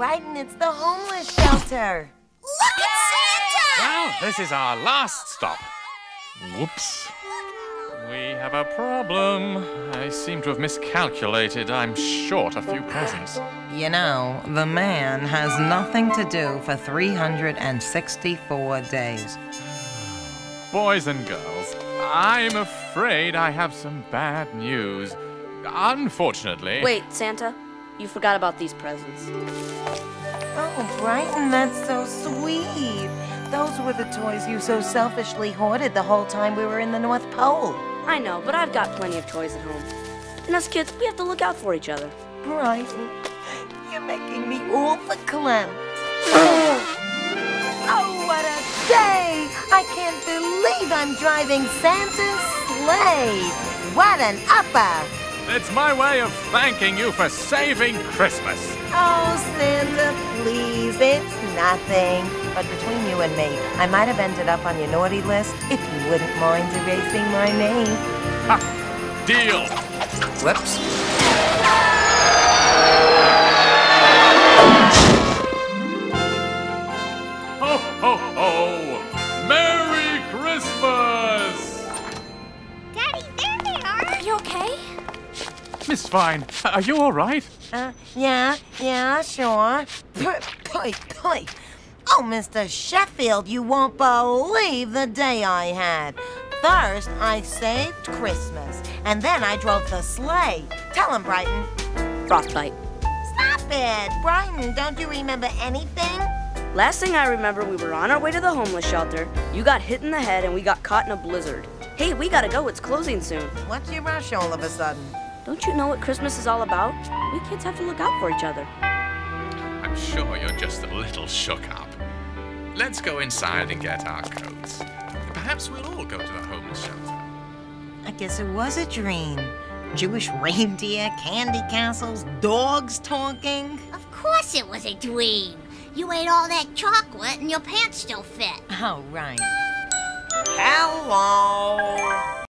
Brighton, it's the homeless shelter. Look at Santa! Well, this is our last stop. Whoops. We have a problem. I seem to have miscalculated. I'm short a few presents. You know, the man has nothing to do for 364 days. Boys and girls, I'm afraid I have some bad news. Unfortunately... Wait, Santa, you forgot about these presents. Oh, Brighton, that's so sweet. Those were the toys you so selfishly hoarded the whole time we were in the North Pole. I know, but I've got plenty of toys at home. And us kids, we have to look out for each other. Brighton, you're making me all verklempt. Oh, what a day! I can't believe I'm driving Santa's sleigh. What an upper! It's my way of thanking you for saving Christmas. Oh, Santa, please, it's nothing. But between you and me, I might have ended up on your naughty list if you wouldn't mind erasing my name. Ha! Deal! Whoops. Ho, ho, ho! Merry Christmas! Daddy, there they are! Are you okay? Miss Fine, are you all right? Yeah, sure. Oh, Mr. Sheffield, you won't believe the day I had. First, I saved Christmas, and then I drove the sleigh. Tell him, Brighton. Frostbite. Stop it. Brighton, don't you remember anything? Last thing I remember, we were on our way to the homeless shelter. You got hit in the head, and we got caught in a blizzard. Hey, we gotta go. It's closing soon. What's your rush all of a sudden? Don't you know what Christmas is all about? We kids have to look out for each other. I'm sure you're just a little shook up. Let's go inside and get our coats. Perhaps we'll all go to the homeless shelter. I guess it was a dream. Jewish reindeer, candy castles, dogs talking. Of course it was a dream. You ate all that chocolate and your pants still fit. Oh, right. Hello.